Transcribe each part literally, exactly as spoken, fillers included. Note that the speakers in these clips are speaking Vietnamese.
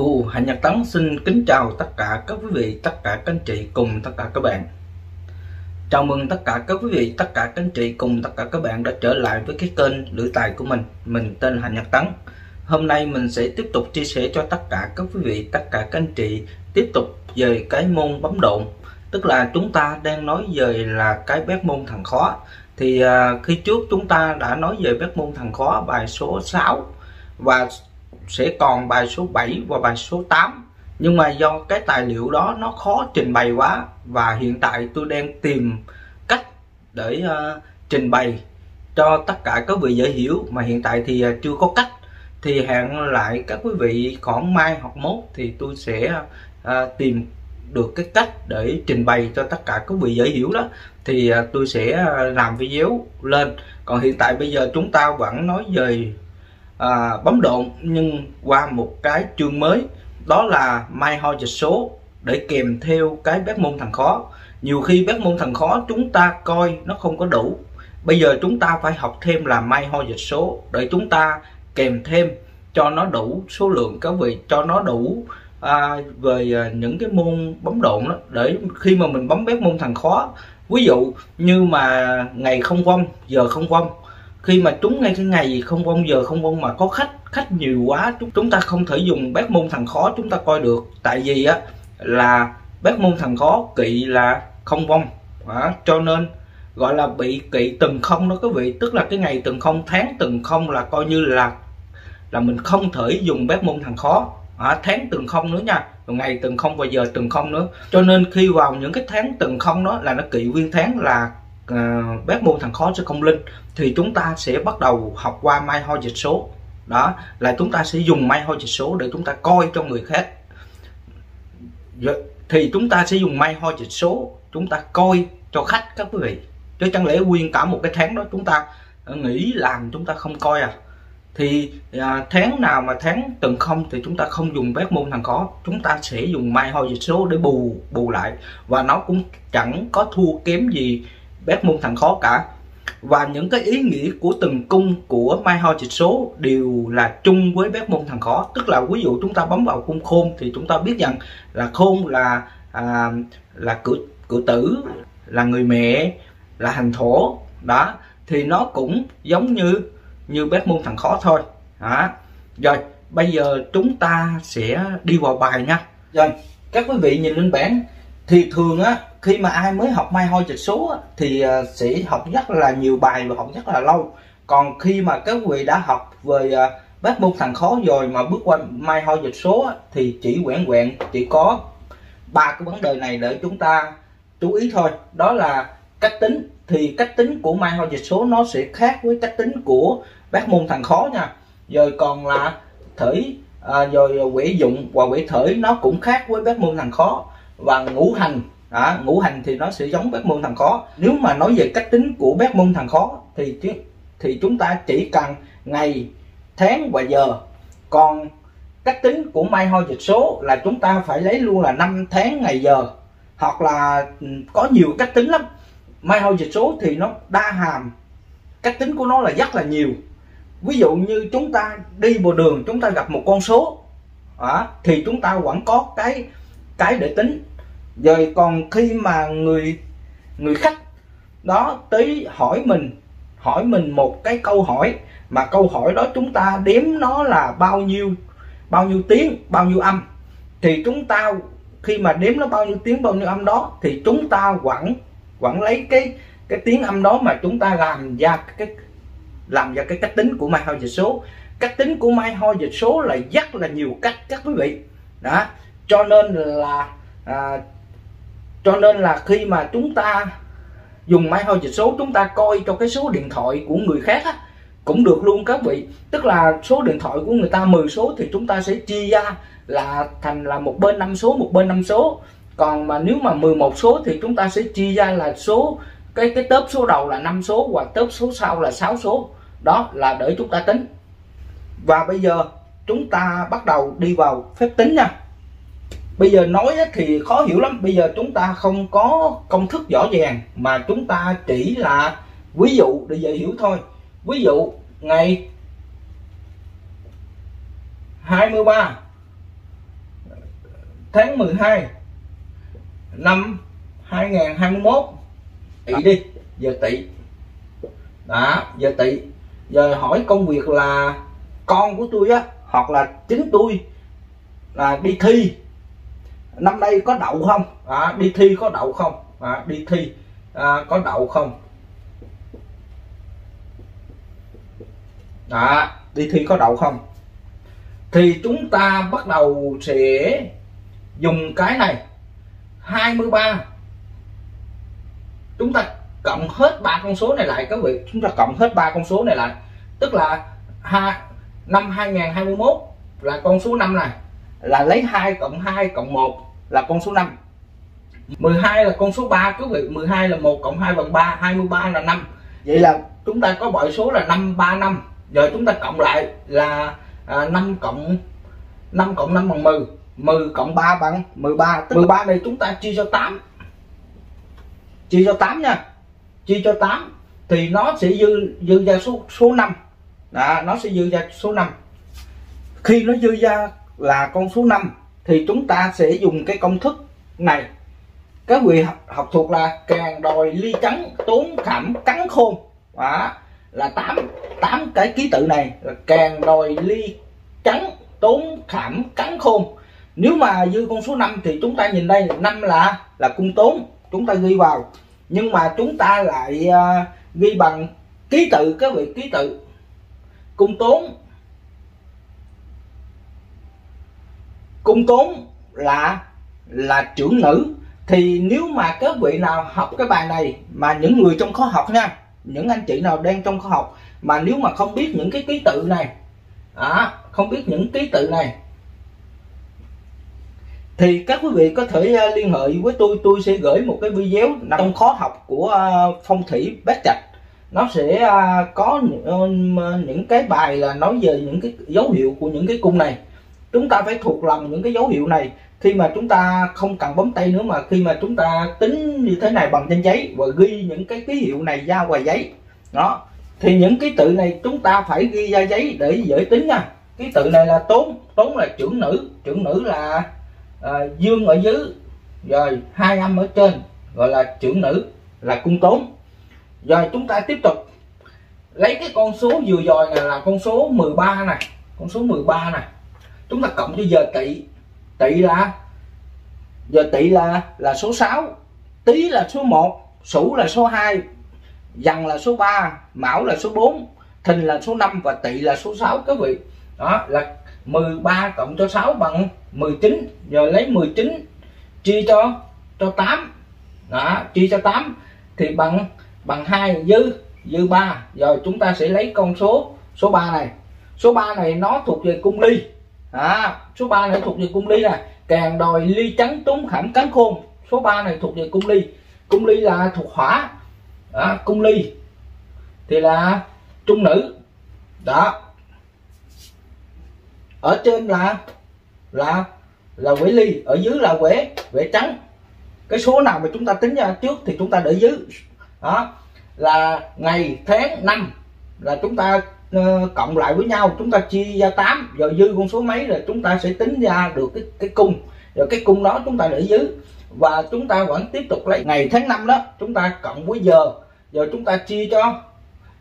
Uh, Hạnh Nhật Tấn xin kính chào tất cả các quý vị, tất cả các anh chị cùng tất cả các bạn. Chào mừng tất cả các quý vị, tất cả các anh chị cùng tất cả các bạn đã trở lại với cái kênh lưỡi tài của mình. Mình tên Hạnh Nhật Tấn. Hôm nay mình sẽ tiếp tục chia sẻ cho tất cả các quý vị, tất cả các anh chị tiếp tục về cái môn bấm độn. Tức là chúng ta đang nói về là cái bát môn thần khóa. Thì uh, khi trước chúng ta đã nói về bát môn thần khóa bài số sáu và sẽ còn bài số bảy và bài số tám, nhưng mà do cái tài liệu đó nó khó trình bày quá, và hiện tại tôi đang tìm cách để uh, trình bày cho tất cả các vị dễ hiểu, mà hiện tại thì uh, chưa có cách. Thì hẹn lại các quý vị khoảng mai hoặc mốt thì tôi sẽ uh, tìm được cái cách để trình bày cho tất cả các vị dễ hiểu đó, thì uh, tôi sẽ uh, làm video lên. Còn hiện tại bây giờ chúng ta vẫn nói về À, bấm độn, nhưng qua một cái chương mới, đó là Mai Hoa Dịch Số để kèm theo cái bát môn thần khóa. Nhiều khi bát môn thần khóa chúng ta coi nó không có đủ, bây giờ chúng ta phải học thêm là Mai Hoa Dịch Số để chúng ta kèm thêm cho nó đủ số lượng các vị, cho nó đủ à, về những cái môn bấm độn đó, để khi mà mình bấm bát môn thần khóa, ví dụ như mà ngày không vong giờ không vong, khi mà trúng ngay cái ngày không vong giờ không vong mà có khách khách nhiều quá, chúng ta không thể dùng bát môn thần khóa chúng ta coi được, tại vì á là bát môn thần khóa kỵ là không vong đó, cho nên gọi là bị kỵ từng không đó quý vị. Tức là cái ngày từng không, tháng từng không là coi như là là mình không thể dùng bát môn thần khóa, à, tháng từng không nữa nha, ngày từng không và giờ từng không nữa, cho nên khi vào những cái tháng từng không đó là nó kỵ nguyên tháng, là Uh, bát môn thần khóa sẽ không linh. Thì chúng ta sẽ bắt đầu học qua Mai Hoa Dịch Số, đó là chúng ta sẽ dùng Mai Hoa Dịch Số để chúng ta coi cho người khác. Thì chúng ta sẽ dùng Mai Hoa Dịch Số chúng ta coi cho khách các quý vị, chứ chẳng lẽ nguyên cả một cái tháng đó chúng ta nghĩ làm chúng ta không coi à? Thì uh, tháng nào mà tháng từng không thì chúng ta không dùng bát môn thần khóa, chúng ta sẽ dùng Mai Hoa Dịch Số để bù bù lại, và nó cũng chẳng có thua kém gì bát môn thần khóa cả. Và những cái ý nghĩa của từng cung của Mai Hoa Dịch Số đều là chung với bát môn thần khóa. Tức là ví dụ chúng ta bấm vào cung khôn thì chúng ta biết rằng là khôn là à, là cử, cử tử, là người mẹ, là hành thổ đó, thì nó cũng giống như như bát môn thần khóa thôi đó. Rồi bây giờ chúng ta sẽ đi vào bài nha. Rồi các quý vị nhìn lên bảng, thì thường á khi mà ai mới học Mai Hoa Dịch Số thì sẽ học rất là nhiều bài và học rất là lâu. Còn khi mà các quý vị đã học về bát môn thần khóa rồi mà bước qua Mai Hoa Dịch Số thì chỉ quẹn quẹn chỉ có ba cái vấn đề này để chúng ta chú ý thôi. Đó là cách tính, thì cách tính của Mai Hoa Dịch Số nó sẽ khác với cách tính của bát môn thần khóa nha. Rồi còn là thể à, rồi quẻ dụng và quẻ thể nó cũng khác với bát môn thần khóa, và ngũ hành. À, ngũ hành thì nó sẽ giống bát môn thần khóa. Nếu mà nói về cách tính của bát môn thần khóa thì thì chúng ta chỉ cần ngày, tháng và giờ. Còn cách tính của Mai Hoa Dịch Số là chúng ta phải lấy luôn là năm tháng ngày giờ, hoặc là có nhiều cách tính lắm. Mai Hoa Dịch Số thì nó đa hàm, cách tính của nó là rất là nhiều. Ví dụ như chúng ta đi vào đường chúng ta gặp một con số à, thì chúng ta vẫn có cái cái để tính. Rồi còn khi mà người người khách đó tới hỏi mình hỏi mình một cái câu hỏi, mà câu hỏi đó chúng ta đếm nó là bao nhiêu bao nhiêu tiếng bao nhiêu âm, thì chúng ta khi mà đếm nó bao nhiêu tiếng bao nhiêu âm đó thì chúng ta vẫn vẫn lấy cái cái tiếng âm đó mà chúng ta làm ra cái làm ra cái cách tính của Mai Hoa Dịch Số. Cách tính của Mai Hoa Dịch Số là rất là nhiều cách các quý vị đó, cho nên là à, cho nên là khi mà chúng ta dùng Mai Hoa Dịch Số chúng ta coi cho cái số điện thoại của người khác á, cũng được luôn các vị. Tức là số điện thoại của người ta mười số thì chúng ta sẽ chia ra là thành là một bên năm số, một bên năm số. Còn mà nếu mà mười một số thì chúng ta sẽ chia ra là số cái cái tớp số đầu là năm số và tớp số sau là sáu số. Đó là để chúng ta tính. Và bây giờ chúng ta bắt đầu đi vào phép tính nha. Bây giờ nói thì khó hiểu lắm, bây giờ chúng ta không có công thức rõ ràng, mà chúng ta chỉ là ví dụ để dễ hiểu thôi. Ví dụ ngày hai mươi ba tháng mười hai năm hai nghìn không trăm hai mươi mốt tỷ đi, giờ tỷ đã, giờ tỷ. Giờ hỏi công việc là con của tôi á, hoặc là chính tôi là đi thi năm nay có đậu không, à, đi thi có đậu không, à, đi thi à, có đậu không, à, đi thi có đậu không. Thì chúng ta bắt đầu sẽ dùng cái này hai mươi ba, chúng ta cộng hết ba con số này lại các vị, chúng ta cộng hết ba con số này lại, tức là năm hai nghìn không trăm hai mươi mốt là con số năm này, là lấy hai cộng hai cộng một là con số năm, mười hai là con số ba các vị, mười hai là một cộng hai bằng ba, hai mươi ba là năm. Vậy là chúng ta có bội số là năm ba năm. Giờ chúng ta cộng lại là à, năm cộng năm bằng mười, mười cộng ba bằng mười ba, tức mười ba này chúng ta chia cho tám, chia cho tám nha, chia cho tám thì nó sẽ dư dư ra số số năm. Đó, nó sẽ dư ra số năm. Khi nó dư ra là con số năm thì chúng ta sẽ dùng cái công thức này. Các vị học, học thuộc là càng đòi ly trắng tốn khảm cắn khôn. Đó, là tám, tám cái ký tự này là càng đòi ly trắng tốn khảm cắn khôn. Nếu mà dư con số năm thì chúng ta nhìn đây, năm là là cung tốn, chúng ta ghi vào. Nhưng mà chúng ta lại uh, ghi bằng ký tự các vị, ký tự cung tốn. Cung tốn là là trưởng nữ. Thì nếu mà các vị nào học cái bài này, mà những người trong khóa học nha, những anh chị nào đang trong khóa học mà nếu mà không biết những cái ký tự này, à, không biết những ký tự này thì các quý vị có thể liên hệ với tôi, tôi sẽ gửi một cái video trong khóa học của Phong thủy Bát Trạch. Nó sẽ có những cái bài là nói về những cái dấu hiệu của những cái cung này. Chúng ta phải thuộc lòng những cái dấu hiệu này. Khi mà chúng ta không cần bấm tay nữa, mà khi mà chúng ta tính như thế này bằng trên giấy và ghi những cái ký hiệu này ra ngoài giấy. Đó. Thì những ký tự này chúng ta phải ghi ra giấy để dễ tính nha. Ký tự này là tốn, tốn là trưởng nữ, trưởng nữ là à, dương ở dưới rồi hai âm ở trên, gọi là trưởng nữ là cung tốn. Rồi chúng ta tiếp tục lấy cái con số vừa rồi này là con số mười ba này, con số mười ba này chúng ta cộng với giờ tỵ, tỵ là giờ tỵ là là số sáu, tý là số một, sửu là số hai, dần là số ba, mão là số bốn, thìn là số năm và tỵ là số sáu các vị. Đó là mười ba cộng cho sáu bằng mười chín. Giờ lấy mười chín chia cho cho tám. Đó, chia cho tám thì bằng bằng hai, dư dư ba. Rồi chúng ta sẽ lấy con số số ba này. Số ba này nó thuộc về cung ly. À, số ba này thuộc về cung ly nè, càng đòi ly trắng tốn khảm cắn khôn. Số ba này thuộc về cung ly. Cung ly là thuộc hỏa. Đó, cung ly thì là trung nữ. Đó. Ở trên là là là quẻ ly, ở dưới là quẻ quẻ trắng. Cái số nào mà chúng ta tính ra trước thì chúng ta để dưới. Đó là ngày tháng năm là chúng ta uh, cộng lại với nhau, chúng ta chia ra tám, rồi dư con số mấy là chúng ta sẽ tính ra được cái cái cung, rồi cái cung đó chúng ta để dưới. Và chúng ta vẫn tiếp tục lấy ngày tháng năm đó, chúng ta cộng với giờ, giờ chúng ta chia cho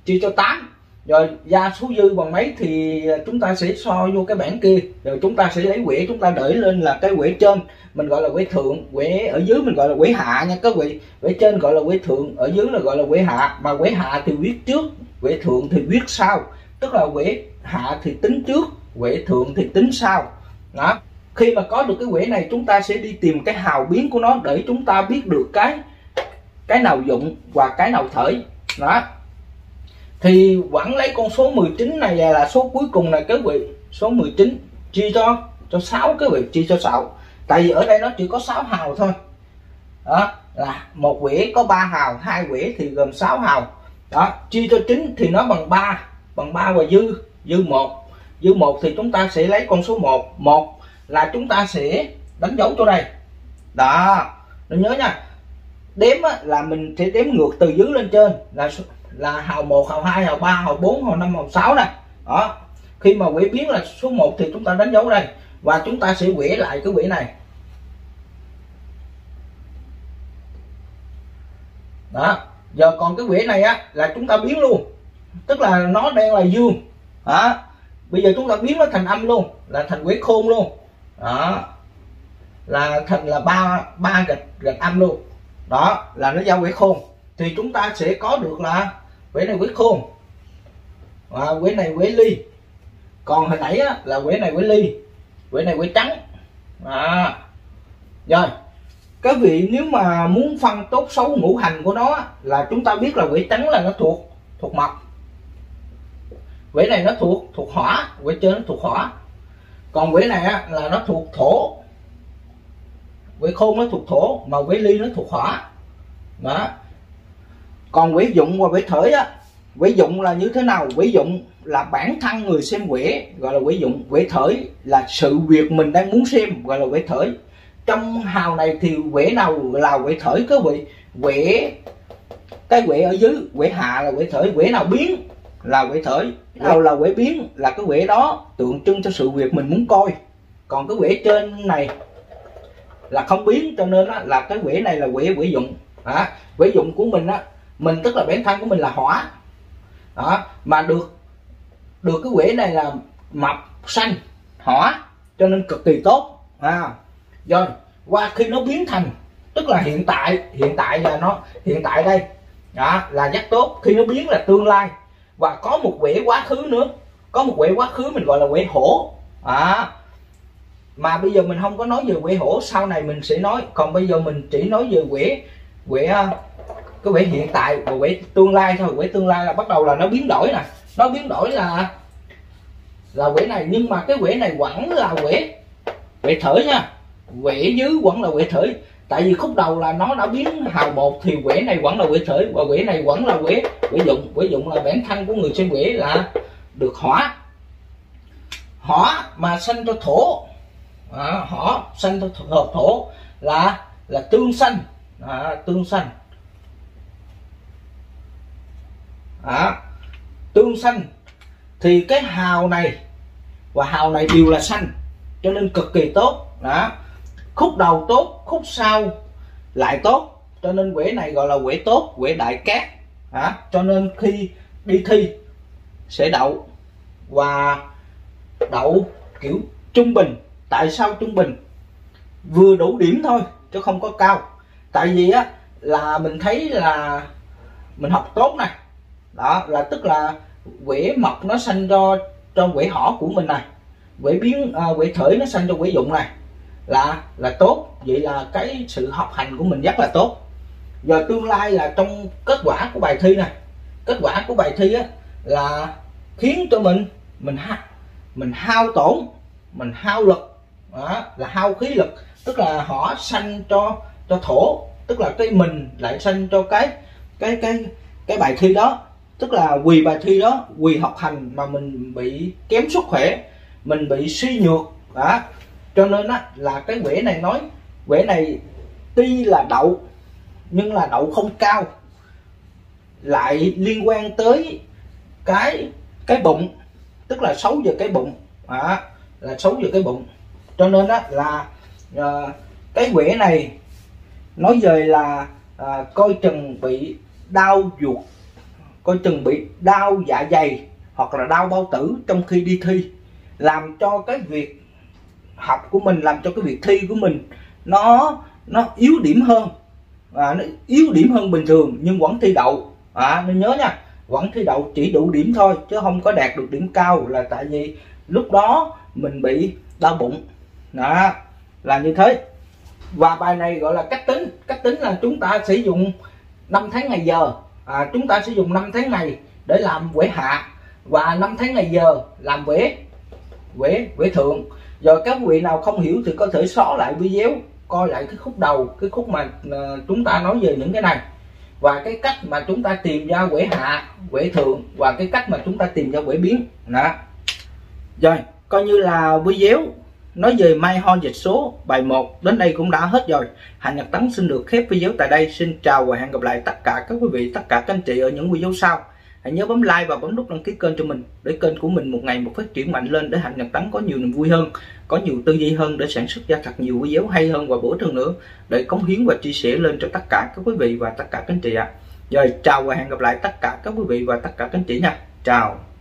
chia cho tám. Rồi ra số dư bằng mấy thì chúng ta sẽ so vô cái bảng kia. Rồi chúng ta sẽ lấy quẻ, chúng ta đẩy lên là cái quẻ trên mình gọi là quẻ thượng, quẻ ở dưới mình gọi là quẻ hạ nha các vị. Quẻ trên gọi là quẻ thượng, ở dưới là gọi là quẻ hạ. Mà quẻ hạ thì viết trước, quẻ thượng thì viết sau. Tức là quẻ hạ thì tính trước, quẻ thượng thì tính sau. Đó. Khi mà có được cái quẻ này chúng ta sẽ đi tìm cái hào biến của nó để chúng ta biết được cái cái nào dụng và cái nào thởi. Đó. Thì vẫn lấy con số mười chín này là số cuối cùng này các vị. Số mười chín chia cho cho sáu các vị, chia cho sáu. Tại vì ở đây nó chỉ có sáu hào thôi. Đó, là một quẻ có ba hào, hai quẻ thì gồm sáu hào. Đó, chia cho chín thì nó bằng ba, bằng ba và dư dư một. Dư một thì chúng ta sẽ lấy con số một, một là chúng ta sẽ đánh dấu chỗ này. Đó, nên nhớ nha. Đếm á, là mình sẽ đếm ngược từ dưới lên trên là số là hào một, hào hai, hào ba, hào bốn, hào năm, hào sáu này. Đó. Khi mà quẻ biến là số một thì chúng ta đánh dấu đây và chúng ta sẽ quẻ lại cái quẻ này. đó. Giờ còn cái quẻ này á là chúng ta biến luôn, tức là nó đang là dương đó, bây giờ chúng ta biến nó thành âm luôn, là thành quẻ khôn luôn đó, là thành là ba ba gạch gạch âm luôn đó, là nó ra quẻ khôn thì chúng ta sẽ có được là quẻ này quẻ khôn và quẻ này quẻ ly. Còn hồi nãy á, là quẻ này quẻ ly, quẻ này quẻ trắng à. Rồi các vị nếu mà muốn phân tốt xấu ngũ hành của nó là chúng ta biết là quẻ trắng là nó thuộc thuộc mộc, quẻ này nó thuộc thuộc hỏa, quẻ trên nó thuộc hỏa, còn quẻ này á, là nó thuộc thổ, quẻ khôn nó thuộc thổ, mà quẻ ly nó thuộc hỏa đó. Còn quẻ dụng và quẻ thởi á, quẻ dụng là như thế nào? Quẻ dụng là bản thân người xem quẻ gọi là quẻ dụng, quẻ thởi là sự việc mình đang muốn xem gọi là quẻ thởi. Trong hào này thì quẻ nào là quẻ thởi các vị? Quẻ cái quẻ ở dưới, quẻ hạ là quẻ thởi, quẻ nào biến là quẻ thởi, nào là quẻ biến là cái quẻ đó tượng trưng cho sự việc mình muốn coi. Còn cái quẻ trên này là không biến, cho nên là cái quẻ này là quẻ quẻ dụng à, quẻ dụng của mình á, mình tức là bản thân của mình là hỏa đó, mà được được cái quẻ này là mộc xanh hỏa cho nên cực kỳ tốt à. Rồi qua khi nó biến thành, tức là hiện tại, hiện tại là nó hiện tại đây đó là rất tốt, khi nó biến là tương lai. Và có một quẻ quá khứ nữa, có một quẻ quá khứ mình gọi là quẻ hổ à, mà bây giờ mình không có nói về quẻ hổ, sau này mình sẽ nói. Còn bây giờ mình chỉ nói về quẻ quẻ cái quẻ hiện tại và quẻ tương lai thôi. Quẻ tương lai là bắt đầu là nó biến đổi nè, nó biến đổi là là quẻ này, nhưng mà cái quẻ này vẫn là quẻ quẻ thởi nha, quẻ dưới vẫn là quẻ thởi, tại vì khúc đầu là nó đã biến hào một thì quẻ này vẫn là quẻ thởi và quẻ này vẫn là quẻ quẻ dụng. Quẻ dụng là bản thân của người xem quẻ là được hỏa, hỏa mà sanh cho thổ à, hỏa sanh cho thổ, thổ là là tương sanh à, tương sanh à, tương sanh thì cái hào này và hào này đều là xanh cho nên cực kỳ tốt đó. Khúc đầu tốt, khúc sau lại tốt, cho nên quẻ này gọi là quẻ tốt, quẻ đại cát đó. Cho nên khi đi thi sẽ đậu, và đậu kiểu trung bình. Tại sao trung bình? Vừa đủ điểm thôi chứ không có cao, tại vì á là mình thấy là mình học tốt này đó, là tức là quẻ mộc nó sanh cho trong quẻ hỏa của mình này, quẻ biến à, quẻ thởi nó sanh cho quẻ dụng này là là tốt. Vậy là cái sự học hành của mình rất là tốt. Giờ tương lai là trong kết quả của bài thi này, kết quả của bài thi á, là khiến cho mình mình ha, mình hao tổn, mình hao lực đó, là hao khí lực, tức là hỏa sanh cho cho thổ, tức là cái mình lại sanh cho cái cái cái cái bài thi đó, tức là vì bài thi đó, vì học hành mà mình bị kém sức khỏe, mình bị suy nhược đó. Cho nên á, là cái quẻ này nói quẻ này tuy là đậu nhưng là đậu không cao, lại liên quan tới cái cái bụng, tức là xấu về cái bụng đó, là xấu về cái bụng. Cho nên á, là à, cái quẻ này nói về là à, coi chừng bị đau ruột, coi chừng bị đau dạ dày hoặc là đau bao tử trong khi đi thi, làm cho cái việc học của mình, làm cho cái việc thi của mình nó nó yếu điểm hơn à, nó yếu điểm hơn bình thường nhưng vẫn thi đậu à, nên nhớ nha, vẫn thi đậu, chỉ đủ điểm thôi chứ không có đạt được điểm cao, là tại vì lúc đó mình bị đau bụng đó, là như thế. Và bài này gọi là cách tính. Cách tính là chúng ta sử dụng năm tháng ngày giờ à, chúng ta sử dụng năm tháng ngày để làm quẻ hạ và năm tháng ngày giờ làm quẻ quẻ quẻ thượng. Rồi các vị nào không hiểu thì có thể xóa lại video, coi lại cái khúc đầu, cái khúc mà chúng ta nói về những cái này, và cái cách mà chúng ta tìm ra quẻ hạ, quẻ thượng, và cái cách mà chúng ta tìm ra quẻ biến đó. Rồi coi như là video nói về Mai Hoa Dịch Số bài một đến đây cũng đã hết rồi. Hạnh Nhật Tấn xin được khép video tại đây. Xin chào và hẹn gặp lại tất cả các quý vị, tất cả các anh chị ở những video sau. Hãy nhớ bấm like và bấm nút đăng ký kênh cho mình để kênh của mình một ngày một phát triển mạnh lên, để Hạnh Nhật Tấn có nhiều niềm vui hơn, có nhiều tư duy hơn để sản xuất ra thật nhiều video hay hơn và bổ ích hơn nữa, để cống hiến và chia sẻ lên cho tất cả các quý vị và tất cả các anh chị ạ. Rồi chào và hẹn gặp lại tất cả các quý vị và tất cả các anh chị nha. Chào.